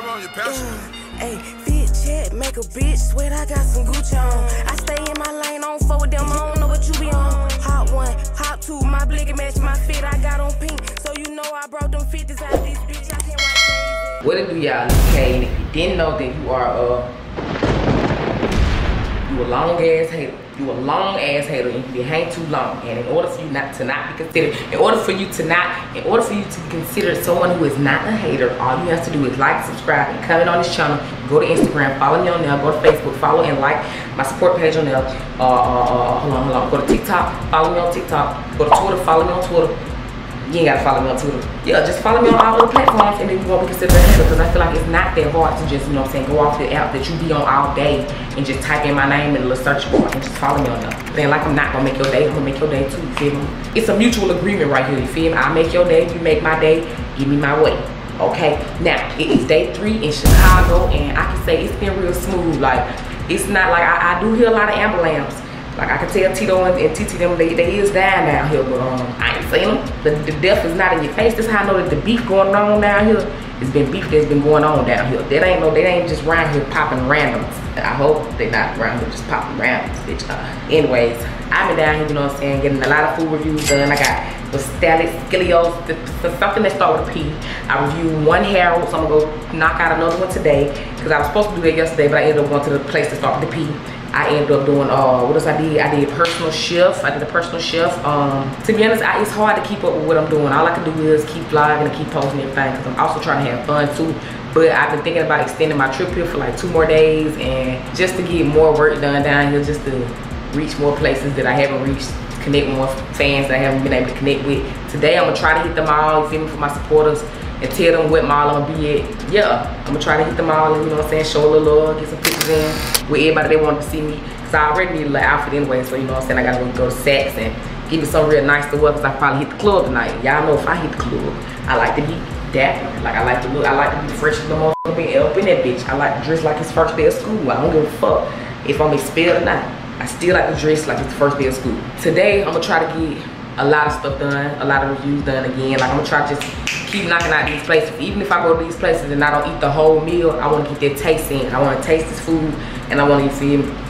curb on your passion. Hey, fit check, make a bitch sweat. I got some Gucci on. I stay in my lane, on forward them. I don't know what you be on. Hot one, hot two, my blicky match my fit. I got on pink, so you know I brought them 50s out this bitch. I can't write. What it do, y'all? Okay, if you didn't know, then you are you a long ass hater. You a long ass hater, and you hang too long. And in order for you not be considered, in order for you to be considered someone who is not a hater, all you have to do is like, subscribe, and comment on this channel. Go to Instagram, follow me on there. Go to Facebook, follow and like my support page on there. Hold on. Go to TikTok, follow me on TikTok. Go to Twitter, follow me on Twitter. You ain't gotta follow me on Twitter. Yeah, just follow me on all the platforms, and then you won't be considered a hater, because I feel like it's not that hard to just, you know what I'm saying, go off the app that you be on all day and just type in my name in the little search bar and just follow me on there. Then like I'm not gonna make your day, I'm gonna make your day too, you feel me? It's a mutual agreement right here, you feel me? I make your day, you make my day, give me my way. Okay, now it is day 3 in Chicago, and I can say it's been real smooth. Like, it's not like I do hear a lot of amber lamps. Like, I can tell Tito and TT them, they is dying down here, but I ain't seen them. The death is not in your face. This is how I know that the beef going on down here. It's been beef that's been going on down here. They ain't just round here popping randoms. I hope they not round here just popping randoms, bitch. Anyways, I've been down here, you know what I'm saying, getting a lot of food reviews done. I got the Skilios, something that starts with a P. I reviewed one Harold, so I'm gonna go knock out another one today, because I was supposed to do that yesterday, but I ended up going to the place that starts with a P. I ended up doing, what else I did? I did personal chef. To be honest, it's hard to keep up with what I'm doing. All I can do is keep vlogging and keep posting everything, because I'm also trying to have fun too. But I've been thinking about extending my trip here for like 2 more days, and just to get more work done down here, just to reach more places that I haven't reached, connect with more fans that I haven't been able to connect with. Today, I'm gonna try to hit them all, you feel me, for my supporters, and tell them what mall I'm gonna be at. Yeah, I'm gonna try to hit them all, you know what I'm saying, show a little love, get some pictures in with everybody that wanted to see me. Cause I already need a little outfit anyway, so you know what I'm saying, I gotta go to Saks and give me something real nice to wear, cause I probably hit the club tonight. Y'all know if I hit the club, I like to be dapper. Like, I like to look, I like to be fresh as the motherfucker being up in that bitch. I like to dress like it's first day of school. I don't give a fuck if I'm expelled or not. I still like to dress like it's the first day of school. Today, I'm gonna try to get a lot of stuff done, a lot of reviews done again. Like, I'm gonna try to just keep knocking out these places. Even if I go to these places and I don't eat the whole meal, I wanna get that taste in. I wanna taste this food, and I wanna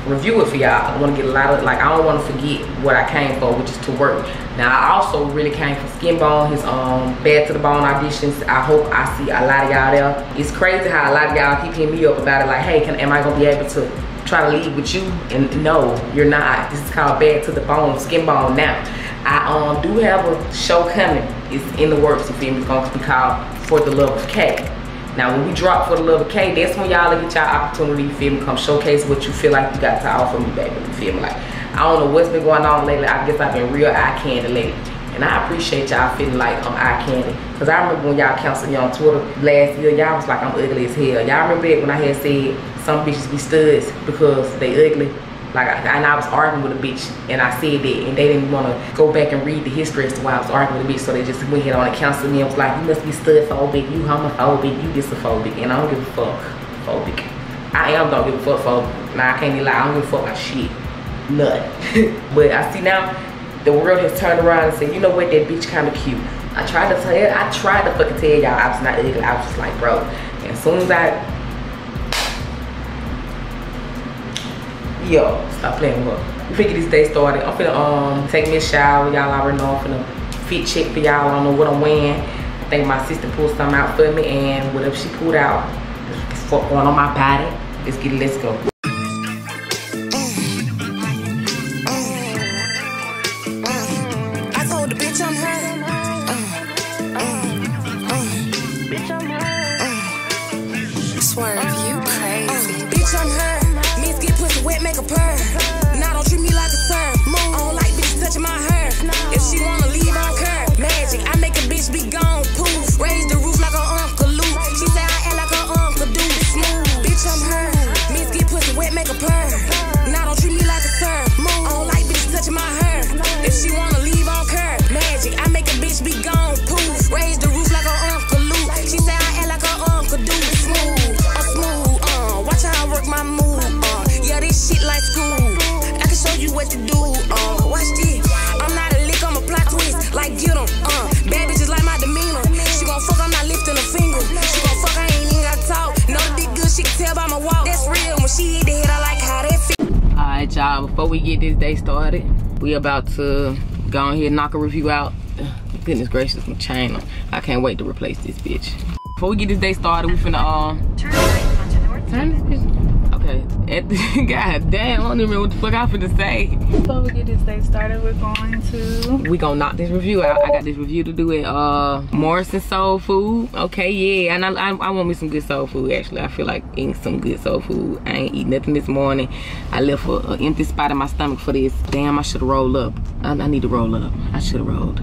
review it for y'all. I wanna get a lot of, like, I don't wanna forget what I came for, which is to work. Now, I also really came for Skin Bone, his Bad to the Bone auditions. I hope I see a lot of y'all there. It's crazy how a lot of y'all keep hitting me up about it, like, hey, am I gonna be able to try to leave with you? And no, you're not. This is called Bad to the Bone, Skin Bone. Now, I do have a show coming. It's in the works, you feel me? It's gonna be called For the Love of K. Now, when we drop For the Love of K, that's when y'all get y'all opportunity, you feel me? Come showcase what you feel like you got to offer me, baby, you feel me? Like, I don't know what's been going on lately. I guess I've been real eye candy lately. And I appreciate y'all feeling like I'm eye candy. Because I remember when y'all canceled me on Twitter last year, y'all was like, I'm ugly as hell. Y'all remember that when I had said some bitches be studs because they ugly? Like, I was arguing with a bitch, and I said that, and they didn't want to go back and read the history as to why I was arguing with a bitch, so they just went ahead on and counseled me and was like, you must be stud-phobic, you homophobic, you disaphobic, and I don't give a fuck phobic. I am don't give a fuck phobic. Nah, I can't even lie, I don't give a fuck about shit. None. But I see now, the world has turned around and said, you know what, that bitch kind of cute. I tried to fucking tell y'all I was not ugly. I was just like, bro, as soon as I... Yo, stop playing with her. We finna get this day started. I'm finna take me a shower. Y'all already know I'm finna fit check for y'all. I don't know what I'm wearing. I think my sister pulled something out for me, and whatever she pulled out, it's going on my body. Let's get it, let's go. I told the bitch I'm hurt. Bitch I'm hurt. Swerve, you crazy. Bitch I'm hurt. Wet make a purr. Now don't treat me like a sir. I don't like bitches touching my hair. If she wanna leave, I curb. Magic, I make a bitch be gone. Poof, raise the roof like a Uncle Luke. She say I act like a Uncle Duke. Smooth, bitch I'm her. Miss get pussy wet, make a purr. Now don't treat me like a sir. I don't like bitches touching my hair. If she wanna leave, I curb. Magic, I make a bitch be gone. Poof, raise the roof like a Uncle Luke. She say I act like a Uncle Duke. Smooth, watch how I work my move. This shit like school. before we get this day started, we about to go on here and knock a review out. Goodness gracious, my chain on. I can't wait to replace this bitch. Before we get this day started, we finna turn right onto North. Okay. God damn, I don't even know what the fuck I finna say. Before we get this day started, we're going to knock this review out. I got this review to do at Morrison's Soulfood. Okay, yeah, and I want me some good soul food. Actually, I feel like eating some good soul food. I ain't eat nothing this morning. I left an empty spot in my stomach for this. Damn, I should roll up. I need to roll up. I should have rolled.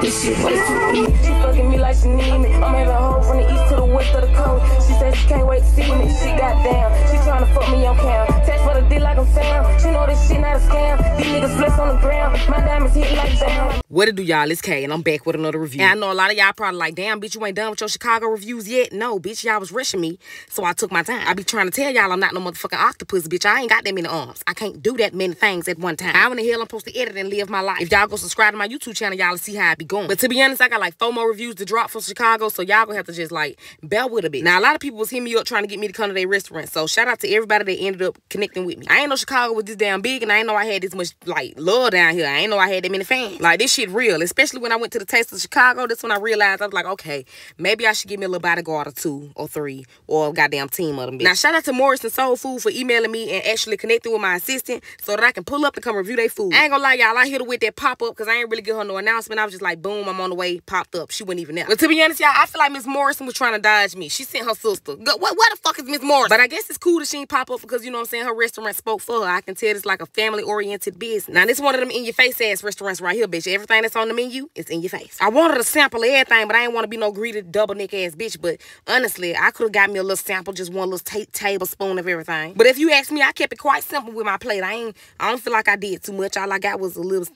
This shit way too easy. She fucking me like she need me. I'm having a hoe from the east to the west of the coast. She said she can't wait to see me. She got down. She trying to fuck me on cam. Text for the dick like I'm Sam. She know this shit not a scam. These niggas flex on the ground. My diamonds hit like damn. What it do, y'all? It's Kay, and I'm back with another review. And I know a lot of y'all probably like, damn, bitch, you ain't done with your Chicago reviews yet. No, bitch, y'all was rushing me, so I took my time. I be trying to tell y'all I'm not no motherfucking octopus, bitch. I ain't got that many arms. I can't do that many things at one time. How in the hell I'm supposed to edit and live my life? If y'all go subscribe to my YouTube channel, y'all see how I be going. But to be honest, I got like 4 more reviews to drop for Chicago, so y'all gonna have to just like bear with a bit. Now, a lot of people was hitting me up trying to get me to come to their restaurant, so shout out to everybody that ended up connecting with me. I ain't know Chicago was this damn big, and I ain't know I had this much like love down here. I ain't know I had that many fans. Like, this shit real, especially when I went to the Taste of Chicago. That's when I realized, I was like, okay, maybe I should give me a little bodyguard or 2 or 3 or a goddamn team of them bitch. Now, shout out to Morrison's Soulfood for emailing me and actually connecting with my assistant so that I can pull up and come review their food. I ain't gonna lie, y'all, I hit her with that pop-up because I ain't really give her no announcement. I was just like, boom, I'm on the way, popped up. She wasn't even there. But to be honest, y'all, I feel like Miss Morrison was trying to dodge me. She sent her sister. What the fuck is Miss Morrison? But I guess it's cool that she ain't pop up because, you know what I'm saying, her restaurant spoke for her. I can tell it's like a family-oriented business. Now, this one of them in-your-face ass restaurants right here, bitch. Everything that's on the menu is in your face. I wanted a sample of everything, but I ain't want to be no greedy double-neck ass bitch. But honestly, I could have got me a little sample, just one little tablespoon of everything. But if you ask me, I kept it quite simple with my plate. I don't feel like I did too much. All I got was a little...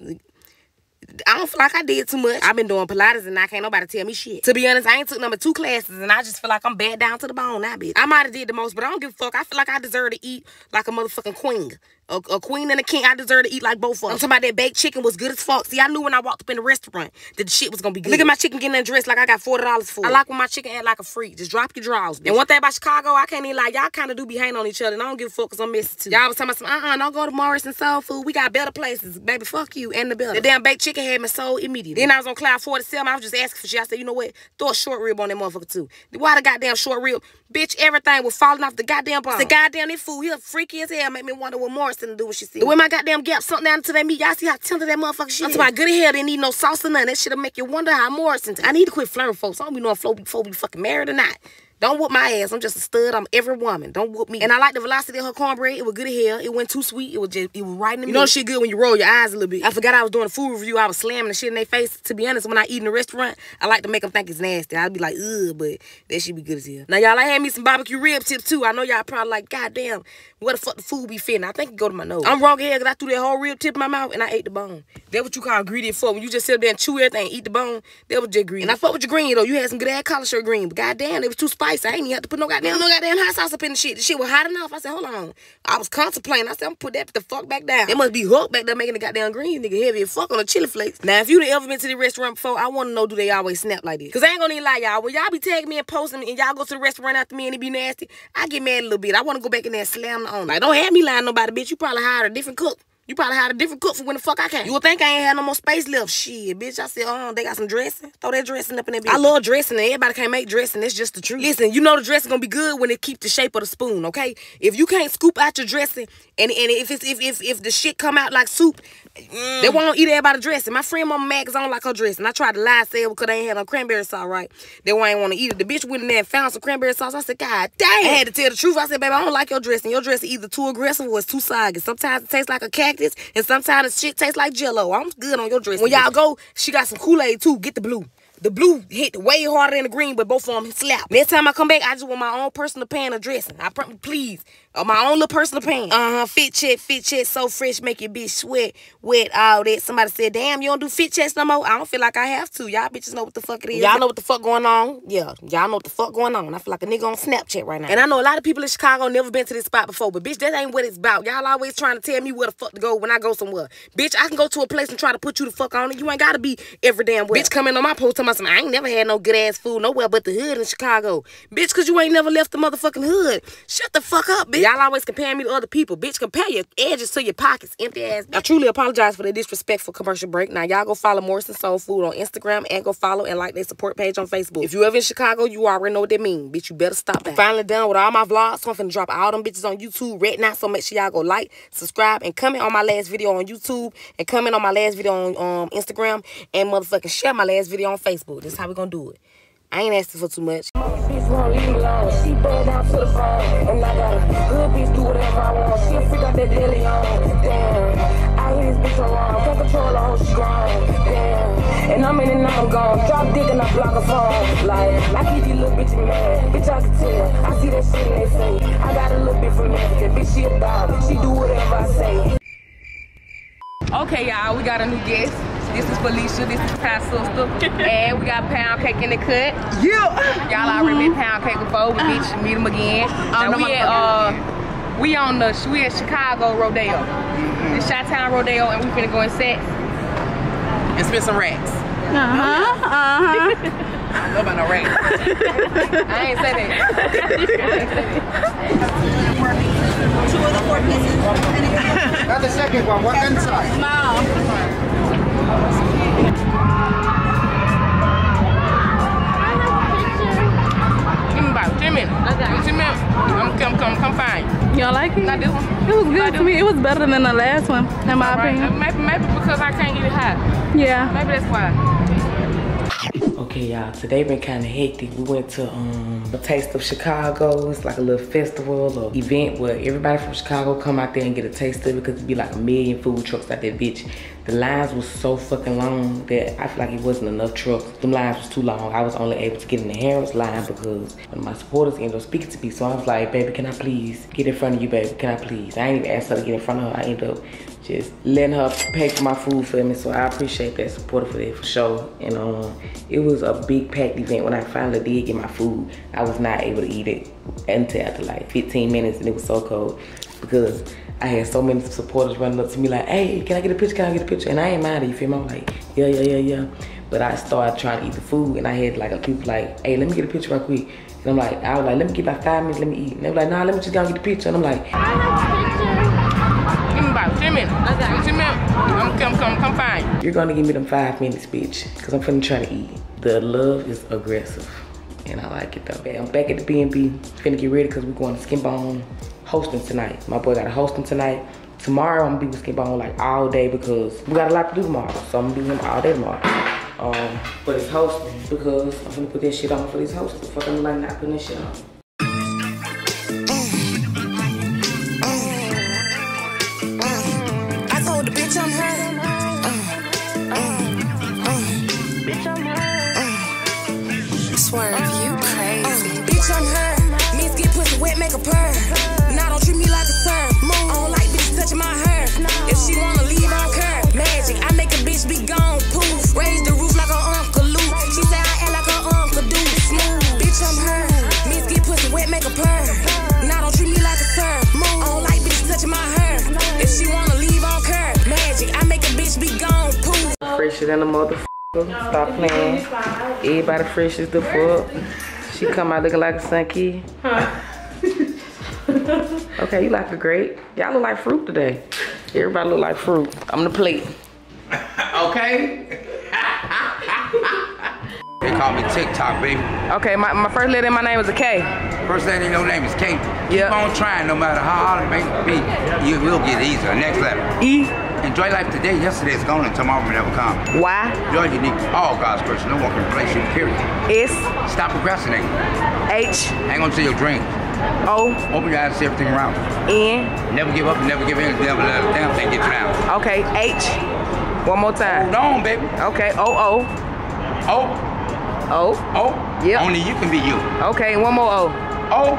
I don't feel like I did too much. I've been doing Pilates and I can't nobody tell me shit. To be honest, I ain't took number 2 classes and I just feel like I'm bad down to the bone now, bitch. I might have did the most, but I don't give a fuck. I feel like I deserve to eat like a motherfucking queen. A queen and a king, I deserve to eat like both of them. I'm talking about that baked chicken was good as fuck. See, I knew when I walked up in the restaurant that the shit was gonna be good. Look at my chicken getting undressed like I got $40 for it. I like when my chicken act like a freak. Just drop your drawers, bitch. And one thing about Chicago, I can't even lie, y'all kind of do be hating on each other, and I don't give a fuck because I'm messy too. Y'all was talking about some, don't go to Morrison's Soulfood. We got better places. Baby, fuck you and the better. The damn baked chicken had me sold immediately. Then I was on cloud 47. I was just asking for shit. I said, you know what? Throw a short rib on that motherfucker too. Why the goddamn short rib? Bitch, everything was falling off the goddamn bone. The goddamn this food here freaky as hell. Make me wonder what Morris to do what she said. The way my goddamn gap something down to that meat, y'all see how tender that motherfucker shit. I'm talking about good as hell, didn't need no sauce or nothing. That shit'll make you wonder how Morrison. I need to quit flirting, folks. I don't be knowing flow before we fucking married or not. Don't whoop my ass. I'm just a stud. I'm every woman. Don't whoop me. And I like the velocity of her cornbread. It was good as hell. It wasn't too sweet. It was right in the middle. You know shit good when you roll your eyes a little bit. I forgot I was doing a food review. I was slamming the shit in their face. To be honest, when I eat in the restaurant, I like to make them think it's nasty. I'd be like, ugh, but that shit be good as hell. Now, y'all, I had me some barbecue rib tips, too. I know y'all probably like, goddamn, where the fuck the food be fitting? I think it go to my nose. I'm wrong here because I threw that whole rib tip in my mouth and I ate the bone. That what you call greedy for. When you just sit there and chew everything and eat the bone, that was just greedy. And I fuck with your green, though. You had some good-ass collard shirt green, but goddamn, it was too spicy. I ain't even have to put no goddamn hot sauce up in the shit. The shit was hot enough. I said, hold on. I was contemplating. I said, I'm gonna put that the fuck back down. It must be Hulk back there making the goddamn green nigga heavy as fuck on the chili flakes. Now, if you done ever been to the restaurant before, I want to know, do they always snap like this? Because I ain't gonna even lie, y'all. When y'all be tagging me and posting me and y'all go to the restaurant after me and it be nasty, I get mad a little bit. I want to go back in there and slam the owner. Like, don't have me lying nobody, bitch. You probably hired a different cook. You probably had a different cook for when the fuck I came. You would think I ain't had no more space left. Shit, bitch. I said, oh, they got some dressing. Throw that dressing up in that bitch. I love dressing and everybody can't make dressing. That's just the truth. Listen, you know the dressing gonna be good when it keep the shape of the spoon, okay? If you can't scoop out your dressing and if the shit come out like soup, they won't eat everybody dressing. My friend Mama Mac is on like her dressing. I tried to lie, say it because they ain't had no cranberry sauce, right? They ain't want to eat it. The bitch went in there and found some cranberry sauce. I said, God damn. I had to tell the truth. I said, baby, I don't like your dressing. Your dressing either too aggressive or it's too soggy. Sometimes it tastes like a cat. And sometimes shit tastes like jello. I'm good on your dressing. When y'all go, she got some Kool-Aid too. Get the blue. The blue hit way harder than the green, but both of them slap. Next time I come back, I just want my own personal pan of dressing. Please, My own little personal opinion. Fit check, so fresh, make your bitch sweat, wet, all that. Somebody said, damn, you don't do fit checks no more? I don't feel like I have to. Y'all bitches know what the fuck it is. Y'all know what the fuck going on? Yeah, y'all know what the fuck going on. I feel like a nigga on Snapchat right now. And I know a lot of people in Chicago never been to this spot before, but bitch, that ain't what it's about. Y'all always trying to tell me where the fuck to go when I go somewhere. Bitch, I can go to a place and try to put you the fuck on it. You ain't gotta be every damn well. Bitch coming on my post talking about something, I ain't never had no good ass food nowhere but the hood in Chicago. Bitch, cause you ain't never left the motherfucking hood. Shut the fuck up, bitch. Y'all always comparing me to other people. Bitch, compare your edges to your pockets. Empty ass bitch. I truly apologize for the disrespectful commercial break. Now, y'all go follow Morrison's Soulfood on Instagram and go follow and like their support page on Facebook. If you ever in Chicago, you already know what that mean. Bitch, you better stop that. Finally done with all my vlogs, so I'm finna drop all them bitches on YouTube right now. So make sure y'all go like, subscribe, and comment on my last video on YouTube. And comment on my last video on Instagram. And motherfucking share my last video on Facebook. That's how we gonna do it. I ain't asking for too much. Bitch won't leave me alone. She burned out to the phone. And I got a good bitch, do whatever I want. She a freak out that daily on. Damn, I hear this bitch around. Can't control her whole she gone. Damn, and I'm in and I'm gone. Drop dick and I block her phone. Like, I keep these little bitches mad. Bitch, I can tell. I see that shit in their face. I got a little bit from Africa. Bitch, she a dog. She do whatever I say. Okay, y'all, we got a new guest. This is Felicia, this is Ty's sister, and we got pound cake in the cut. Yeah! Y'all already met pound cake before, we meet them again. We at Chicago Rodeo. It's Chi-Town Rodeo, and we finna go in sets. And spend some racks. I don't know about no racks. I ain't say that. 2 of the 4 pieces. Not the second one, what's inside? Small. Give me about 10 minutes. Okay. 10 minutes. Come find you. Y'all like it? Not this one. It was good to me. It was better than the last one, in my opinion. Maybe because I can't get it hot. Yeah. Maybe that's why. Okay, y'all. Today been kind of hectic. We went to a Taste of Chicago. It's like a little festival or event where everybody from Chicago come out there and get a taste of it because it'd be like a million food trucks out there, bitch. The lines was so fucking long that I feel like it wasn't enough trucks. Them lines was too long. I was only able to get in the Harris line because one of my supporters ended up speaking to me. So I was like, baby, can I please get in front of you, baby? Can I please? I ain't even asked her to get in front of her. I ended up just letting her pay for my food for me. So I appreciate that supporter for that for sure. And it was a big packed event. When I finally did get my food, I was not able to eat it until after like 15 minutes and it was so cold because I had so many supporters running up to me like, hey, can I get a picture, can I get a picture? And I ain't mind it, you feel me? I'm like, yeah. But I started trying to eat the food and I had like a people like, hey, let me get a picture right quick. And I'm like, I was like, let me get about 5 minutes, let me eat. And they were like, nah, let me just go and get the picture. And I'm like, I want a picture. Give me about 10 minutes. Okay. 10 minutes. Come find you. You're gonna give me them 5 minutes, bitch, because I'm finna try to eat. The love is aggressive. And I like it though. I'm back at the B&B, finna get ready because we're going to Skin Bone. Hosting tonight. My boy got a hosting tonight. Tomorrow I'm gonna be with Skin Bone like all day because we got a lot to do tomorrow. So I'm gonna be with him all day tomorrow. But it's hosting because I'm gonna put this shit on for these hosting. Fuck, I'm like not putting this shit on. I told the bitch I'm hurt. Bitch I'm hurt. Swerve, you crazy. Bitch I'm hurt. Means get pussy wet, make a purr. Treat me like a sir. I don't like bitches touching my hair. No. If she wanna leave, I don't care. Magic, I make a bitch be gone. Poof, raise the roof like her Uncle Luke. She say I act like her Uncle Duke. Smooth, bitch, I'm her. Miss get pussy wet, make a purr. Now don't treat me like a sir. I don't like bitches touching my hair. If she wanna leave, I don't care. Magic, I make a bitch be gone. Poof. Fresher than a motherfucker. Stop playing. Everybody fresh as the fuck. She come out looking like a Sunkey. Okay, you like a grape. Y'all look like fruit today. Everybody look like fruit. I'm the plate. Okay. They call me TikTok, baby. Okay, my first letter in my name is a K. First letter in your name is K. Yep. Keep on trying, no matter how hard it may be. You will get easier. Next letter. E. Enjoy life today. Yesterday is gone and tomorrow will never come. Why? You're unique. All God's person. No one can replace you, period. S. Stop procrastinating. H. Hang on to your dreams. O. Open your eyes to everything around. N. Never give up, never give in, never let a damn thing get you down. Okay, H. One more time. Hold on, baby. Okay, O. O. O. O. Yeah. Only you can be you. Okay, one more O. O.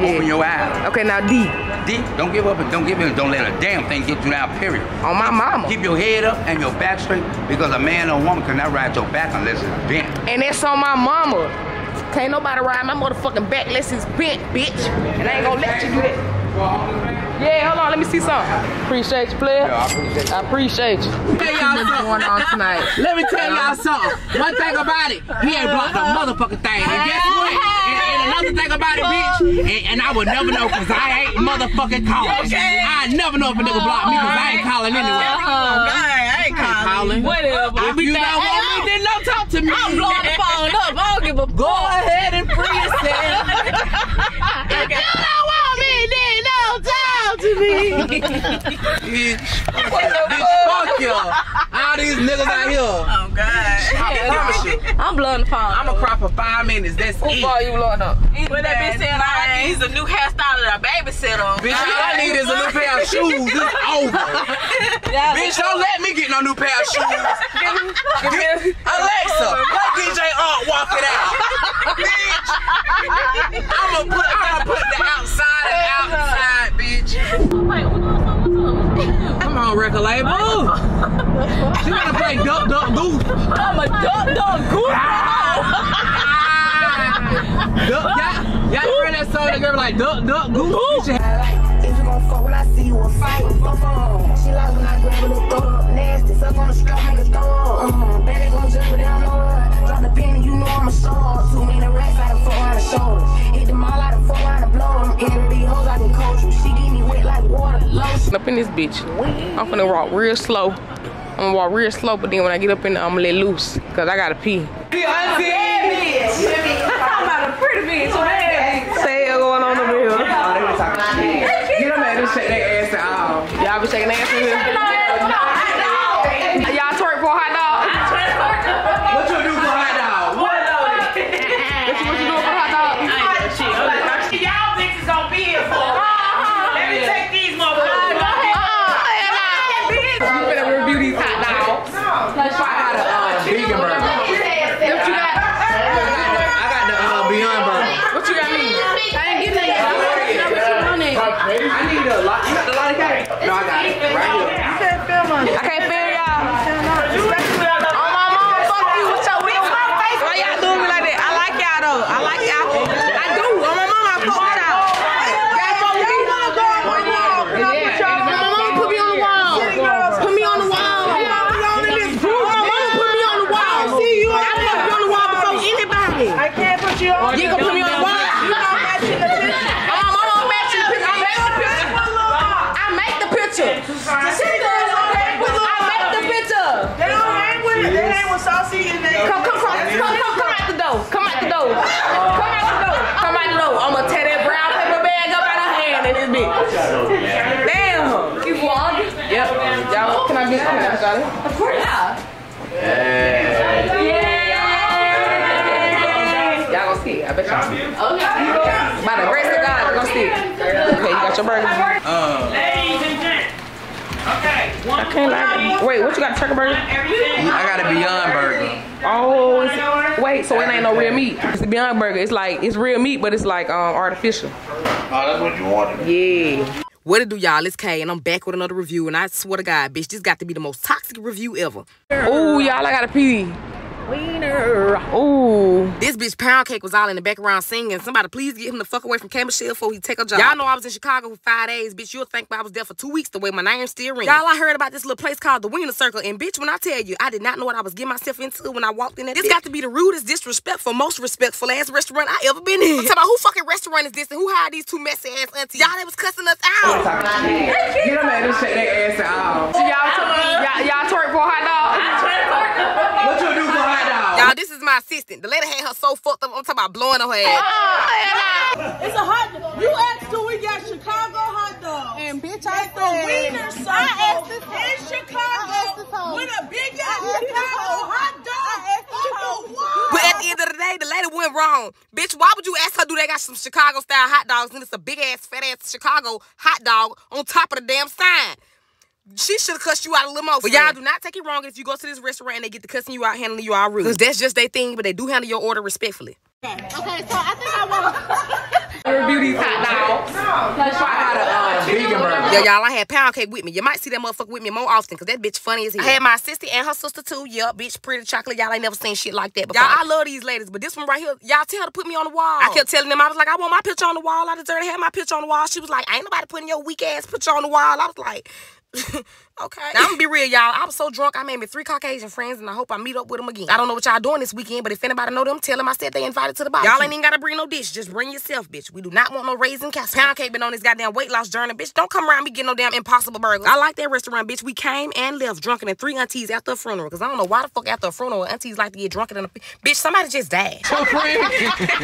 Yeah. Open your eyes. Okay, now D. deep. Don't give up and don't give in. Don't let a damn thing get you down, period. On my mama. Keep your head up and your back straight, because a man or a woman cannot ride your back unless it's bent. And that's on my mama. Can't nobody ride my motherfucking back unless it's bent, bitch. And I ain't gonna let you do that. Yeah, hold on, let me see something. Appreciate you, player. Yeah, I appreciate you. Hey, y'all, going on tonight? Let me tell y'all something. One thing about it, he ain't blocked a motherfucking thing. And guess what? And another thing about it, bitch, and I would never know, because I ain't motherfucking calling. Okay. I never know if a nigga blocked me, because I ain't calling anyway. I ain't calling. Whatever. If you don't want me, then don't talk to me. I'm blowing the phone up. I don't give a fuck. Go ahead and free yourself. Fuck y'all. All these niggas out here. Oh, God. I promise you. I'm blowing the phone. I'm going to cry for 5 minutes. That's it. Who ball you blowing up? But that bitch said, I need a new hairstyle that I babysit on. Bitch, all I need is a new pair of shoes. It's over. Bitch, don't let me get no new pair of shoes. Alexa, let DJ Art walk it out. Bitch. I'm going to put the outside and outside, bitch. Come on, record label. She wanna play duck, duck, goose. I'm a duck, duck, goose. Y'all heard that song? That girl like duck, duck, goose. If you gon' fuck when I see you, we'll fight. She likes when I grab a little throw up nasty. Suck on the strap like a dog. Baby gon' jump without no. Drop the penny, you know I'm a star. Too many racks out of 400 shoulders. Hit them all out of 400 blow. Them energy hoes I can coach you. She give me wet like water. Up in this bitch, I'm finna walk real slow. I'm gonna walk real slow, but then when I get up in there, I'm gonna let loose, cause I gotta pee. I'm about a pretty bitch, man. Say it going on over here. Oh, they were talking shit. You don't make them shake their ass at all. Y'all be shaking ass in here? Y'all twerk for a hot dog? What you do for a hot dog? What you do for a hot dog? Y'all bitches don't be here for. Let me take these motherfuckers. I can't feel y'all. Oh, my mom, fuck you with your weak mouth face. Why y'all doing me like that? I like y'all, though. I like y'all. I do. Oh, my mom, I fuck with y'all. My mom put me on the wall. Put me on the wall. My mom put me on the wall. See you. I put you on the wall before anybody. I can't put you on the wall. You gonna put me on the wall? I make the picture. Come out the door. Come out the door. Come out the door. Come out the door. I'm gonna tear that brown paper bag up out of her hand in this bitch. Damn. You vlogging? Yep. Y'all, can I be something, Charlie? Of course. Yeah. Y'all gonna see it. I bet y'all see it. Okay. By the grace of God, we're gonna see it. Okay, you got your burger. Ladies and gents. Okay. I can't lie. Wait, what you got? Turkey burger? I got a Beyond burger. Oh, wait, so it ain't no real meat. It's the Beyond Burger. It's like, it's real meat, but it's like artificial. Oh, that's what you wanted. Yeah. What it do, y'all? It's Kay, and I'm back with another review. And I swear to God, bitch, this got to be the most toxic review ever. Ooh, y'all, I gotta pee. Wiener. Ooh. This bitch Pound Cake was all in the background singing. Somebody please get him the fuck away from K. Michelle before he take a job. Y'all know I was in Chicago for 5 days. Bitch, you'll think I was there for 2 weeks the way my name still rings. Y'all, I heard about this little place called The Wiener's Circle. And bitch, when I tell you, I did not know what I was getting myself into when I walked in that bitch. This got to be the rudest, disrespectful, most respectful ass restaurant I ever been in. I'm talking about who fucking restaurant is this and who hired these two messy ass aunties? Y'all, they was cussing us out. You don't make them shake their ass at all. So y'all twerk for a hot dog? What you do? Y'all, this is my assistant. The lady had her so fucked up. I'm talking about blowing her head. It's a hot dog. You asked who we got Chicago hot dogs. And bitch, I said The Wiener's Circle. I asked this in Chicago with a big ass Chicago hot dog. But at the end of the day, the lady went wrong. Bitch, why would you ask her do they got some Chicago style hot dogs and it's a big ass, fat ass Chicago hot dog on top of the damn sign? She should have cussed you out a little more. But y'all do not take it wrong if you go to this restaurant and they get to cussing you out, handling you out rude. Because that's just their thing, but they do handle your order respectfully. Okay, so I think I want... Your beauty's hot now. Plus, I had a vegan burger. Yo, y'all, I had pound cake with me. You might see that motherfucker with me more often, because that bitch funny as hell. I had my sister and her sister, too. Yup, bitch, pretty chocolate. Y'all ain't never seen shit like that before. Y'all, I love these ladies, but this one right here, y'all tell her to put me on the wall. I kept telling them, I was like, I want my picture on the wall. I deserve to have my picture on the wall. She was like, ain't nobody putting your weak ass picture on the wall. I was like... Okay. Now, I'm gonna be real, y'all. I was so drunk, I made me 3 Caucasian friends, and I hope I meet up with them again. I don't know what y'all doing this weekend, but if anybody know them, tell them I said they invited to the bar. Y'all ain't even gotta bring no dish. Just bring yourself, bitch. We do not want no raisin casserole. Pound cake been on this goddamn weight loss journey, bitch. Don't come around me getting no damn impossible burgers. I like that restaurant, bitch. We came and left drunken and 3 aunties after a funeral, because I don't know why the fuck after a funeral aunties like to get drunker than a... Bitch, somebody just died. Your friend?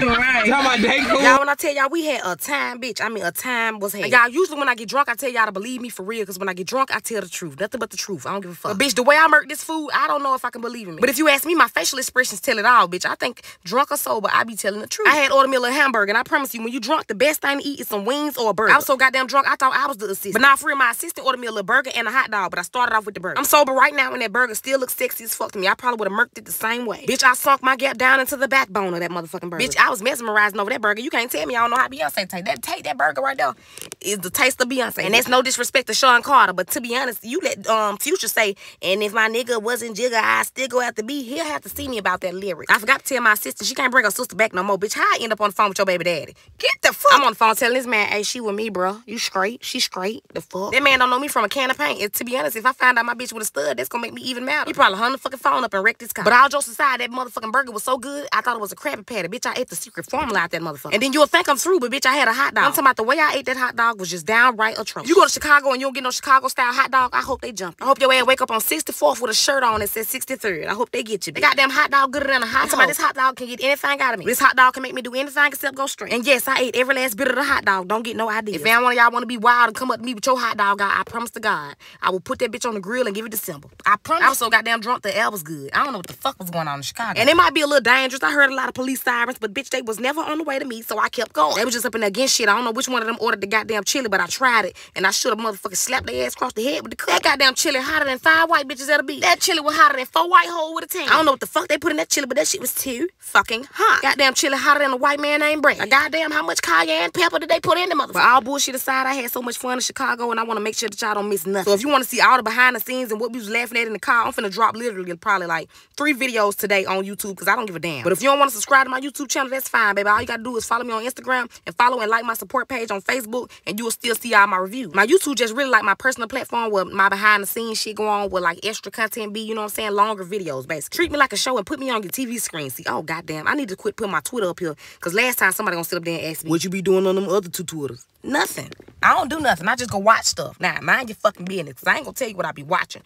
Right. Y'all, when I tell y'all, we had a time, bitch. I mean, a time was had. Y'all, usually when I get drunk, I tell y'all to believe me for real, because when I get drunk, I tell the truth. Nothing but the truth. I don't give a fuck. But bitch, the way I murk this food, I don't know if I can believe in it. But if you ask me, my facial expressions tell it all, bitch. I think drunk or sober, I be telling the truth. I had ordered me a little hamburger, and I promise you, when you drunk, the best thing to eat is some wings or a burger. I was so goddamn drunk, I thought I was the assistant. But now, for real, my assistant ordered me a little burger and a hot dog, but I started off with the burger. I'm sober right now, and that burger still looks sexy as fuck to me. I probably would have murked it the same way. Bitch, I sunk my gap down into the backbone of that motherfucking burger. Bitch, I was mesmerizing over that burger. You can't tell me I don't know how Beyonce take that. Take that burger right there is the taste of Beyonce. And that's no disrespect to Sean Carter, but to be honest, you let Future say, and if my nigga wasn't jigger, I still go after B. He'll have to see me about that lyric. I forgot to tell my sister she can't bring her sister back no more. Bitch, how I end up on the phone with your baby daddy? Get the fuck. I'm on the phone telling this man, hey, she with me, bro. You straight? She straight? The fuck? That man don't know me from a can of paint. And to be honest, if I find out my bitch with a stud, that's gonna make me even madder. He probably hung the fucking phone up and wrecked his car. But all jokes aside, that motherfucking burger was so good, I thought it was a Krabby Patty. Bitch, I ate the secret formula out that motherfucker. And then you'll think I'm through, but bitch, I had a hot dog. I'm talking about the way I ate that hot dog was just downright atrocious. You go to Chicago and you don't get no Chicago style hot dog, I hope they jump. I hope your ass wake up on 64th with a shirt on that says 63rd. I hope they get you. Bitch. They goddamn hot dog gooder than a hot dog. This hot dog can get anything out of me. This hot dog can make me do anything except go straight. And yes, I ate every last bit of the hot dog. Don't get no idea. If any one of y'all want to be wild and come up to me with your hot dog, I promise to God, I will put that bitch on the grill and give it to Simba. I promise. I was so goddamn drunk the air was good. I don't know what the fuck was going on in Chicago. And it might be a little dangerous. I heard a lot of police sirens, but bitch, they was never on the way to me, so I kept going. They was just up in there against shit. I don't know which one of them ordered the goddamn chili, but I tried it, and I should have motherfucking slapped their ass across the head with the cup. That goddamn chili hotter than 5 white bitches at a beat. That chili was hotter than 4 white hoes with a tan. I don't know what the fuck they put in that chili, but that shit was too fucking hot. Goddamn chili hotter than a white man named Brad. Now goddamn, how much cayenne pepper did they put in the motherfucker? But all bullshit aside, I had so much fun in Chicago, and I want to make sure that y'all don't miss nothing. So if you want to see all the behind the scenes and what we was laughing at in the car, I'm finna drop literally probably like 3 videos today on YouTube, because I don't give a damn. But if you don't want to subscribe to my YouTube channel, that's fine, baby. All you gotta do is follow me on Instagram and follow and like my support page on Facebook, and you will still see all my reviews. My YouTube just really like my personal platform where my behind the scenes shit go on, with like extra content be, you know what I'm saying, longer videos basically. Treat me like a show and put me on your TV screen. See, oh goddamn, I need to quit putting my Twitter up here, because last time somebody gonna sit up there and ask me, what you be doing on them other 2 Twitters? Nothing. I don't do nothing. I just go watch stuff. Nah, mind your fucking business, because I ain't gonna tell you what I be watching.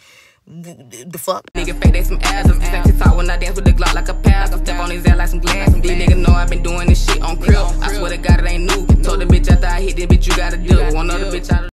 The fuck? Nigga fake, they some ass. I'm sexy talk when I dance with the Glock like a pass. I step on his ass like some glass. These niggas know I been doing this shit on Krill. I swear to God, it ain't new. Told the bitch after I hit this bitch, you gotta deal. One other bitch out of